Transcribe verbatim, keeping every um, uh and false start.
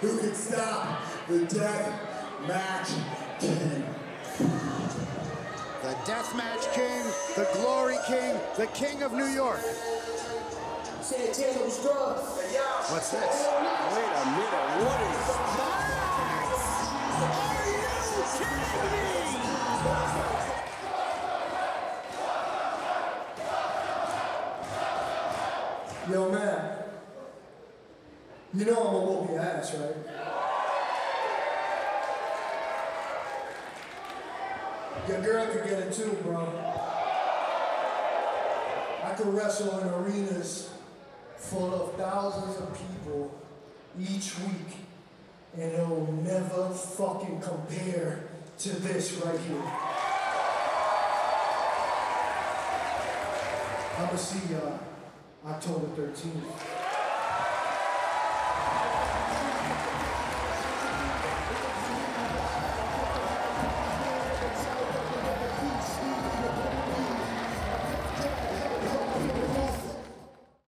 who can stop the Death Match King. The Death Match King, the Glory King, the King of New York. What's this? Wait a minute, what is that? Are you kidding me? Yo, man, you know I'm a whoop your ass, right? Your girl could get it too, bro. I could wrestle in arenas full of thousands of people each week, and it'll never fucking compare to this right here. I'm gonna see y'all October thirteenth.